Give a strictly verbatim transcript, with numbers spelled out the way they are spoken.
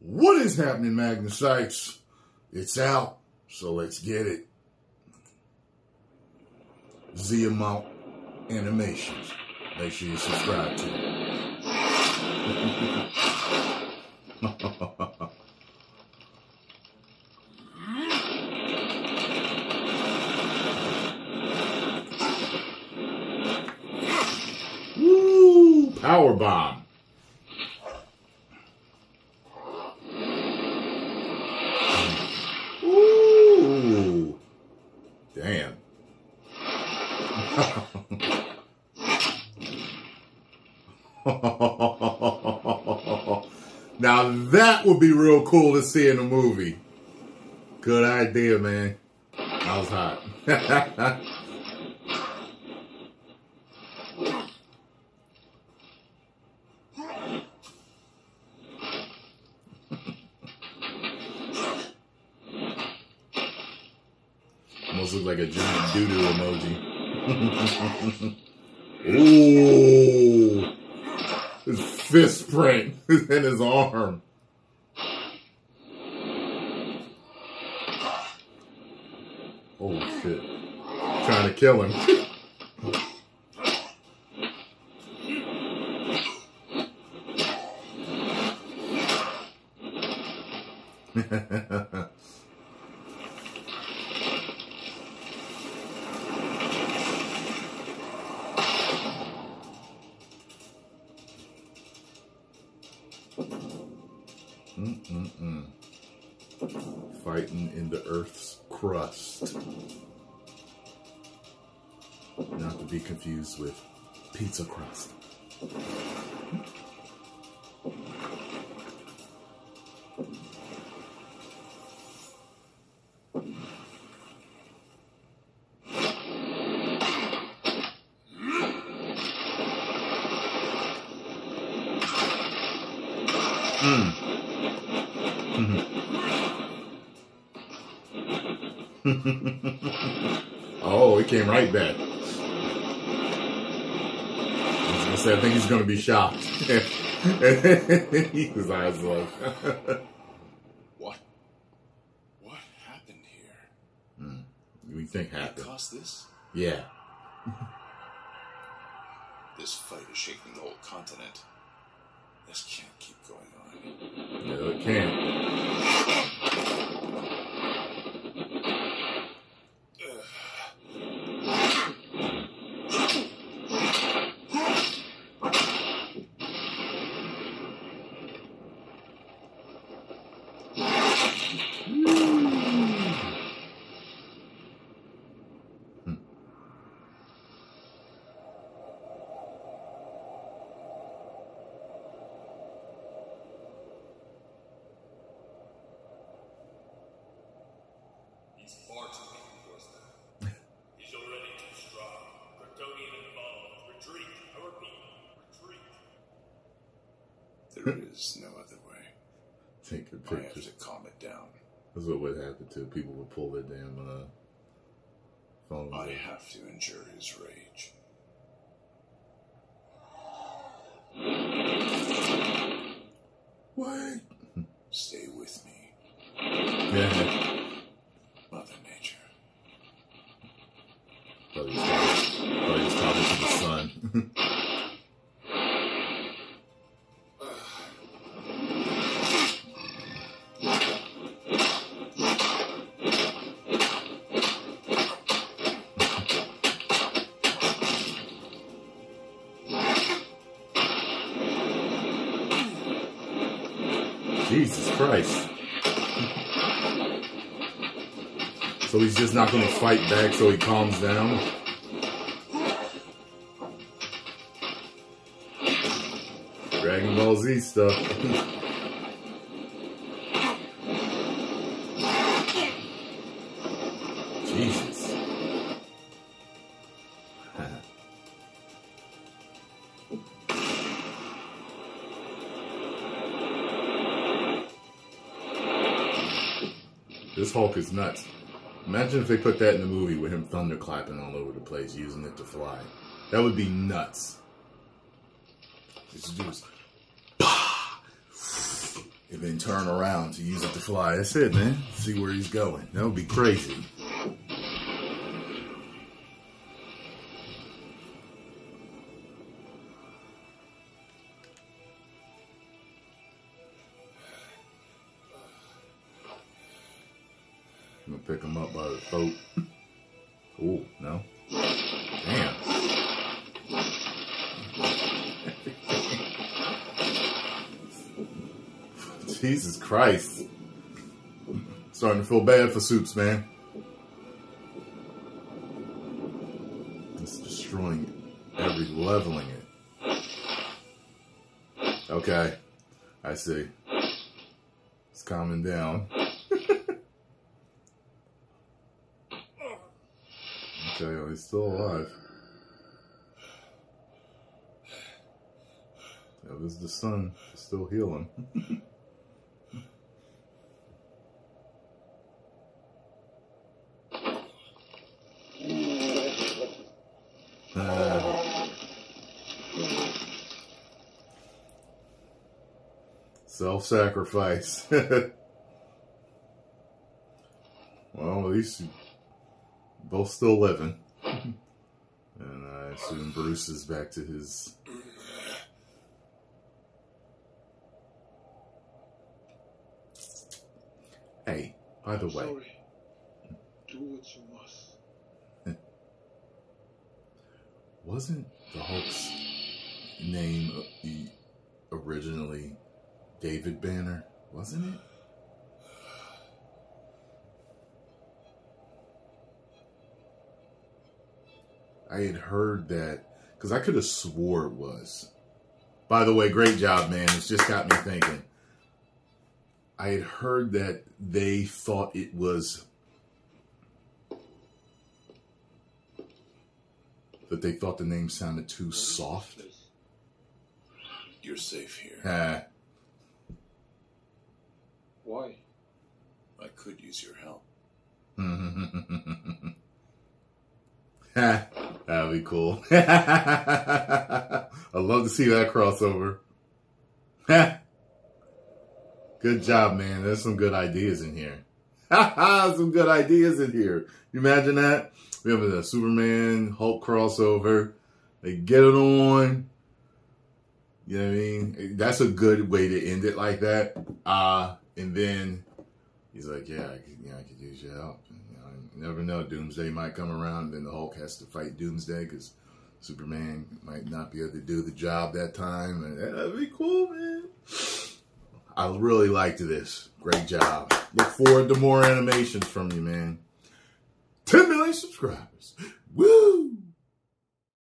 What is happening, Magnusites? It's out, so let's get it. Ziamaut Animations. Make sure you subscribe to it. Woo! Power bomb. Ooh! Damn. Now that would be real cool to see in a movie. Good idea, man. I was hot. Almost looks like a giant doo-doo emoji. Ooh. His fist print and his arm. Holy shit. Trying to kill him. Mm-mm-mm. Fighting in the Earth's crust. Not to be confused with pizza crust. Mm. Oh, it came right back. I was gonna say, I think he's gonna be shocked. His eyes look. What? What happened here? Hmm. We think happened. It cost this? Yeah. This fight is shaking the whole continent. This can't keep going on. No, it can't. He's far too weak for us now. He's already too strong. Kryptonian involved. Retreat. I repeat. Retreat. There is no other way. Take a picture. I have to calm it down. That's what would happen to people would pull their damn uh, phone. I have to endure his rage. What? Stay with me. Yeah. Jesus Christ. So he's just not going to fight back, so he calms down. Dragon Ball Z stuff. Jesus. This Hulk is nuts. Imagine if they put that in the movie with him thunderclapping all over the place, using it to fly. That would be nuts. This dude's... and then turn around to use it to fly. That's it, man. See where he's going. That would be crazy. I'm gonna pick him up by the throat. Oh, no. Damn. Jesus Christ. Starting to feel bad for Soups, man. It's destroying it. Every leveling it. Okay. I see. It's calming down. Okay, well, he's still alive. Yeah, this is the sun still healing. uh, self-sacrifice. Well, at least you both still living. And I assume Bruce is back to his... Hey, by the I'm way... Sorry. Do what you must. Wasn't the Hulk's name originally David Banner? Wasn't it? I had heard that, because I could have swore it was. By the way, great job, man. It's just got me thinking. I had heard that they thought it was, that they thought the name sounded too soft. You're safe here. Huh. Why? I could use your help. That'd be cool. I'd love to see that crossover. Good job, man. There's some good ideas in here. Some good ideas in here. You imagine that? We have a Superman, Hulk crossover. They get it on. You know what I mean? That's a good way to end it like that. Uh, and then he's like, yeah, I could, you know, I could use your help. You never know. Doomsday might come around, and then the Hulk has to fight Doomsday because Superman might not be able to do the job that time. And that'd be cool, man. I really liked this. Great job. Look forward to more animations from you, man. ten million subscribers. Woo!